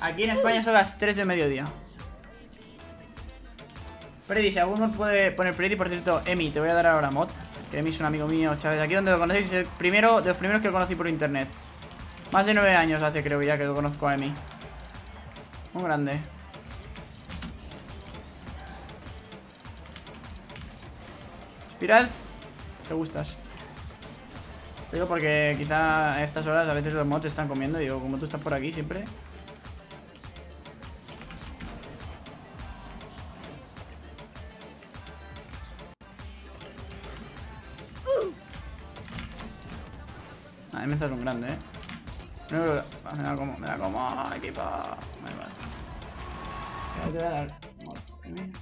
Aquí en España son las 3 del mediodía. Freddy, si alguno puede poner Freddy, por cierto, Emi, te voy a dar ahora mod. Que Emi es un amigo mío, chavales. Aquí donde lo conocéis, es el primero de los primeros que conocí por internet. Más de 9 años hace, creo ya, que lo conozco a Emi. Un grande. Spiral, te gustas. Te digo porque quizá a estas horas a veces los mods están comiendo. Y digo, como tú estás por aquí siempre. Me hace un grande, eh. Me da como equipa. Vale, vale.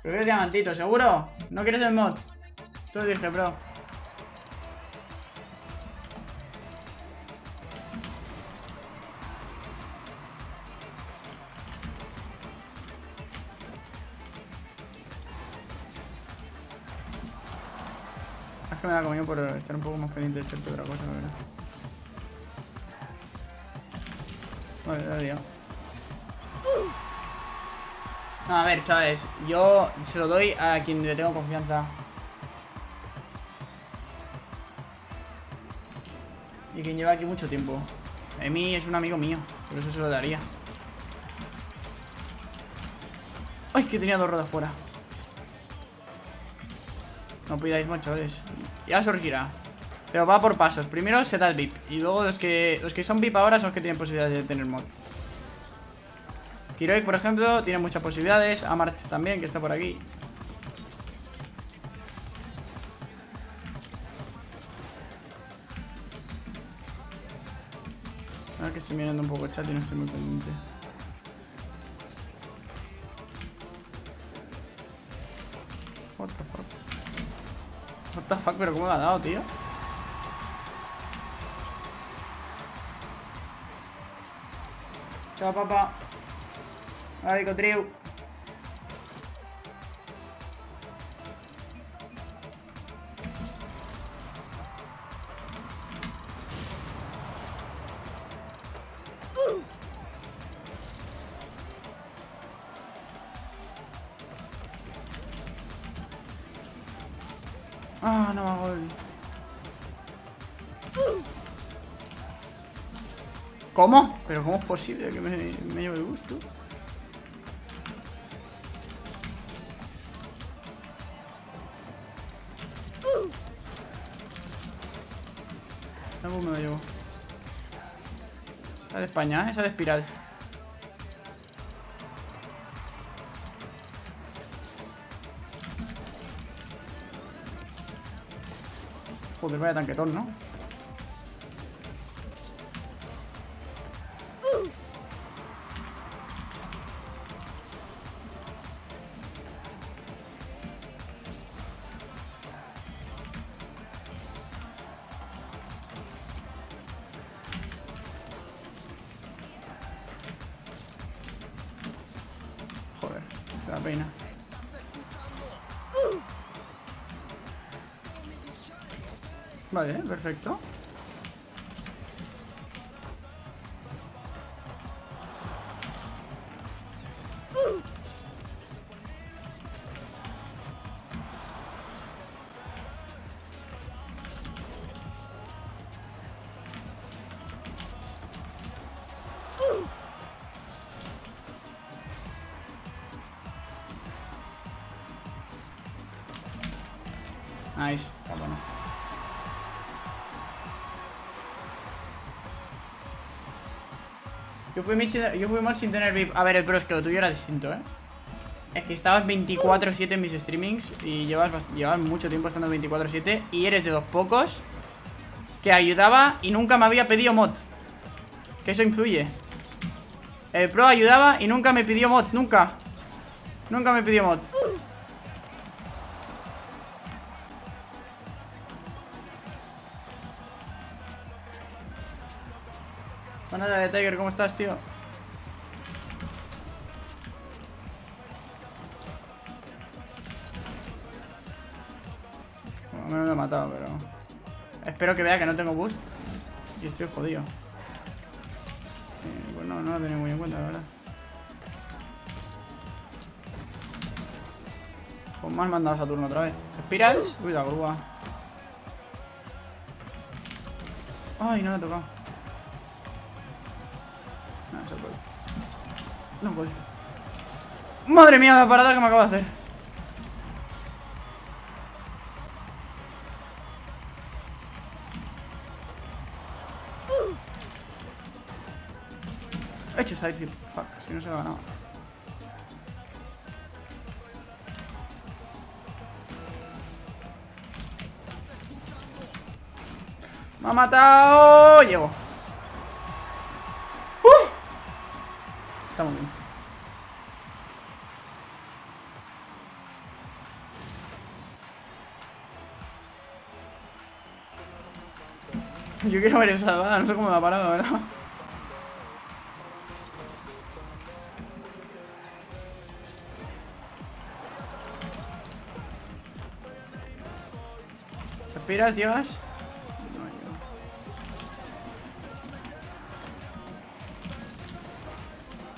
Prefiero diamantito, ¿seguro? ¿No quieres el mod? Tú lo dije, bro. Es que me la comido por estar un poco más pendiente de ser que otra cosa, la verdad. Vale, la he liado. No, a ver, chavales, yo se lo doy a quien le tengo confianza. Y quien lleva aquí mucho tiempo. Emi es un amigo mío, por eso se lo daría. Ay, que tenía dos ruedas fuera. No pidáis mucho, ¿ves? Ya surgirá. Pero va por pasos. Primero se da el VIP. Y luego los que son VIP ahora son los que tienen posibilidades de tener mod. Kiroi, por ejemplo, tiene muchas posibilidades. Amartes también, que está por aquí. Ahora que estoy mirando un poco el chat y no estoy muy pendiente. What the fuck? What the fuck, pero cómo me ha dado, tío. Chao, papá. Ay, Cotriu. Ah, no me hago el... ¿Cómo? ¿Pero cómo es posible que me lleve el gusto? ¿Cómo me lo llevo? Esa de España, ¿eh? Esa de Espiral. Joder, vaya tanquetón, ¿no? Joder, se da pena. Vale, perfecto. Nice, está bueno. Yo fui mod sin tener VIP. A ver, pero es que lo tuyo era distinto, ¿eh? Es que estabas 24/7 en mis streamings. Y llevas mucho tiempo estando 24/7. Y eres de los pocos que ayudaba y nunca me había pedido mod. Que eso influye. El pro ayudaba y nunca me pidió mod. Nunca. Nunca me pidió mod. Buenas tardes, Tiger, ¿cómo estás, tío? No me lo he matado, pero... Espero que vea que no tengo boost y estoy jodido. Pues no, no lo tenía muy en cuenta, la verdad. Pues me han mandado a Saturno otra vez. ¿Spirals? Uy, la grúa. Ay, no la he tocado. No se puede. No puedo. Madre mía, la parada que me acabo de hacer. He hecho sideflip. Fuck, si no se lo ha ganado. ¡Me ha matado! Llego. Está muy bien. Yo quiero ver esa bala, no sé cómo me ha parado, ¿verdad? Espera, tías.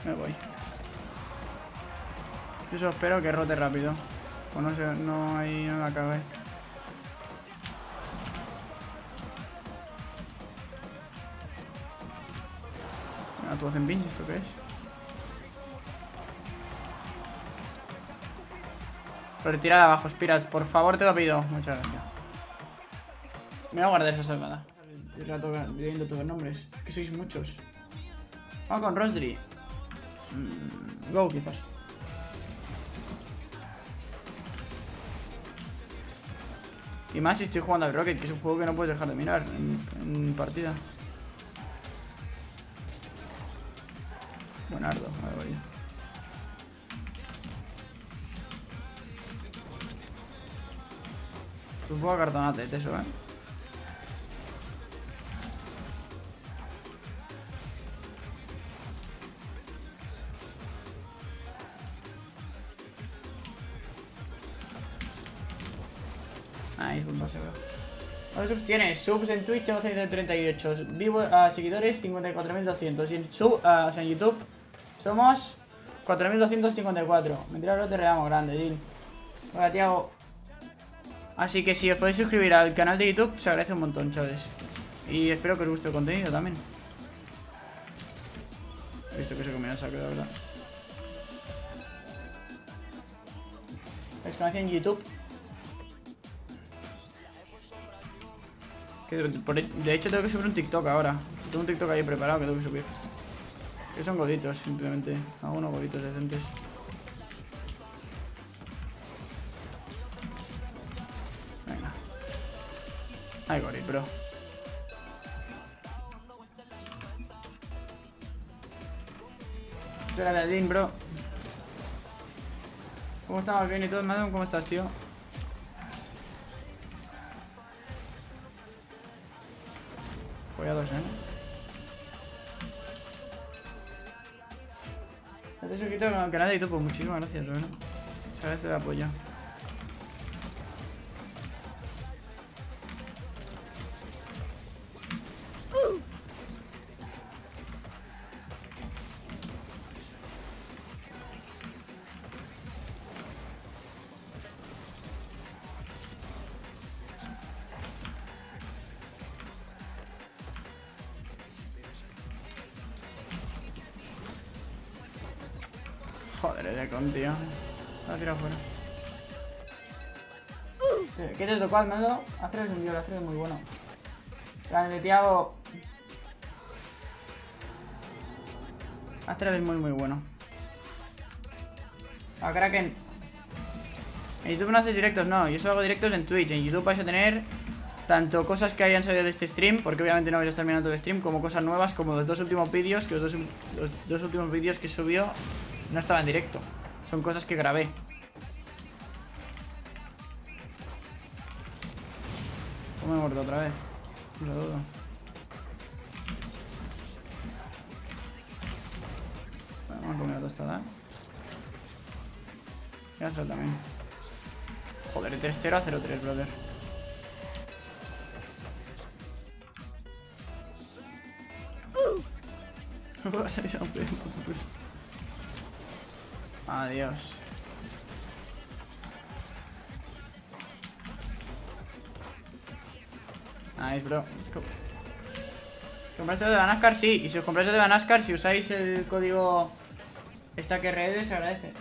Me voy. Yo solo espero que rote rápido. O no sé, no, ahí no la acabé. Ah, tú hacen pin, ¿esto qué es? Retira de abajo, Spiral, por favor, te lo pido. Muchas gracias. Me voy a guardar esa salvada. Yo la toca, viendo todos los nombres. Es que sois muchos. Vamos con Rosary. Go, quizás. Y más si estoy jugando al Rocket, que es un juego que no puedes dejar de mirar en partida. Buenardo, a ver. Supongo a cartonate, te eso, ¿eh? Ahí, no se ve. ¿Cuántos subs tienes? Subs en Twitch 1138. Vivo a seguidores 54.200. Y en o sea, en YouTube somos 4.254. Mentira, no te regamos grande, Jill. Hola, Tiago. Así que si os podéis suscribir al canal de YouTube, se agradece un montón, chavales. Y espero que os guste el contenido también. He visto que se comía el saco, la verdad. Exclamación en YouTube. De hecho tengo que subir un TikTok ahora. Tengo un TikTok ahí preparado que tengo que subir. Que son goditos, simplemente. Algunos goditos decentes. Venga. Ay, gori, bro. Espera, Berlín, bro. ¿Cómo estamos? Bien y todo, Madam. ¿Cómo estás, tío? Follados, ¿eh? No te suscrito al canal de YouTube, pues muchísimas gracias, ¿no? Se agradece el apoyo. Joder, el Econ, tío. La tira afuera. ¿Qué te tocó al mando? Astro es un dios, Astro es muy bueno. Grande, Tiago. Astro es muy, muy bueno. A Kraken. En YouTube no haces directos, no. Yo solo hago directos en Twitch. En YouTube vais a tener tanto cosas que hayan salido de este stream, porque obviamente no vais a estar mirando todo el stream, como cosas nuevas, como los dos últimos vídeos, que los dos últimos vídeos que subió no estaba en directo. Son cosas que grabé. ¿Cómo me he muerto otra vez? No lo dudo. Vamos a comer una tostada. Y otra también. Joder, 3-0 a 0-3, brother. Me voy a salir a un pie. Adiós. Nice, bro. Let's go. ¿Compraste de Vanascar? Sí. Y si os compráis de Vanascar, si usáis el código StackRD, se agradece.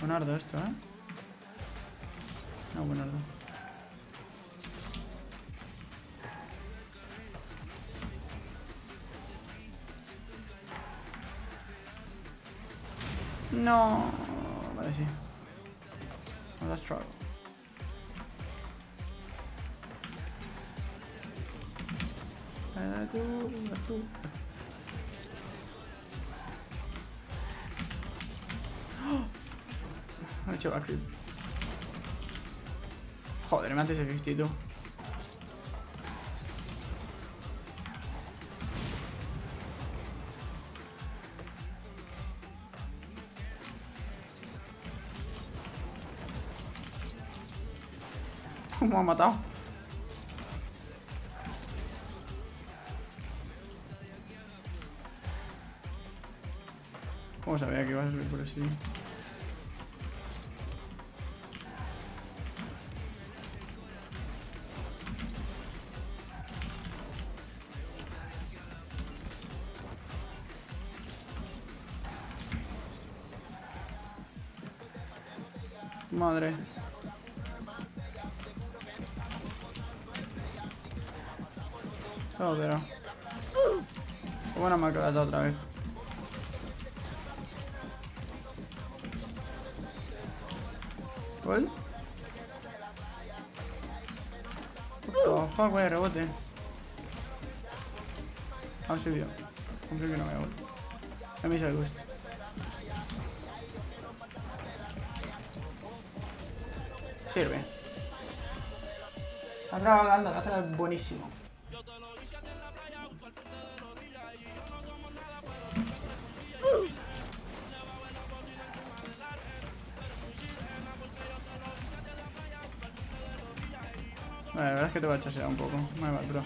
Buen ardo esto, ¿eh? No, buen ardo. No, vale, sí. Vamos a struggle. No he hecho backflip. Joder, me haces el 52. Me ha matado. ¿Cómo sabía que ibas a subir por así? Madre. Pero qué buena me ha quedado otra vez. ¿Gol? Ojo, güey, rebote. Ah, subió. Confío que no me hago. A mí se me gusta. Sirve. Está trabajando, está buenísimo. Vale, la verdad es que te va a chasear un poco. Vale, vale, bro.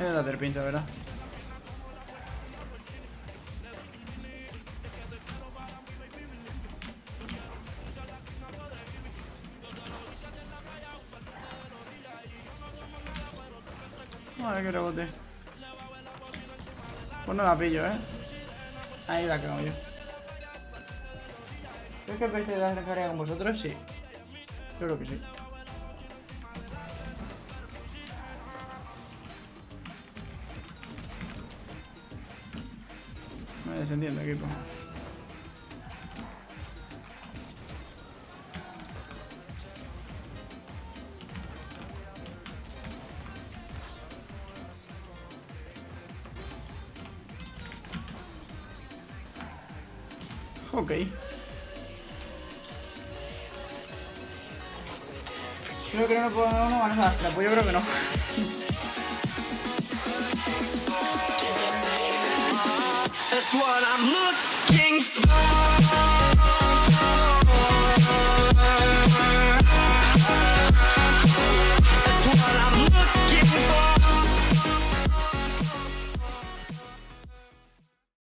Es la terpincha, ¿verdad? Vale, que rebote. Pues no la pillo, ¿eh? Ahí la cago yo. ¿Crees que podéis la recarga con vosotros? Sí. Yo creo que sí. Me desentiendo, equipo. Ok. Creo que no puedo dar una Vanascar, pues yo creo que no. That's what I'm looking for.